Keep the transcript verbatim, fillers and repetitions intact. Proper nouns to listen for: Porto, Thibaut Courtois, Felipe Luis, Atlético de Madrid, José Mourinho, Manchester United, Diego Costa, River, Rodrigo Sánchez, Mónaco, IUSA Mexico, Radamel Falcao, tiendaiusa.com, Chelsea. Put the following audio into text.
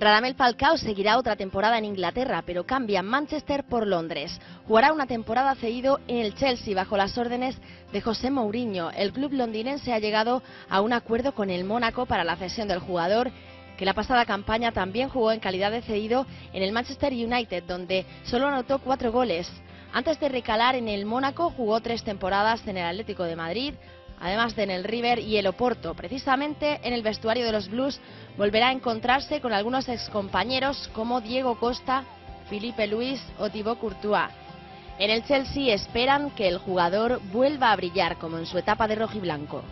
Radamel Falcao seguirá otra temporada en Inglaterra, pero cambia Manchester por Londres. Jugará una temporada cedido en el Chelsea bajo las órdenes de José Mourinho. El club londinense ha llegado a un acuerdo con el Mónaco para la cesión del jugador, que la pasada campaña también jugó en calidad de cedido en el Manchester United, donde solo anotó cuatro goles. Antes de recalar en el Mónaco, jugó tres temporadas en el Atlético de Madrid, además de en el River y el Porto. Precisamente en el vestuario de los Blues volverá a encontrarse con algunos excompañeros como Diego Costa, Felipe Luis o Thibaut Courtois. En el Chelsea esperan que el jugador vuelva a brillar como en su etapa de rojiblanco.